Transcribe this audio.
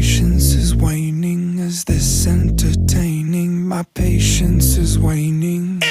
patience is waning. Is this entertaining? My patience is waning.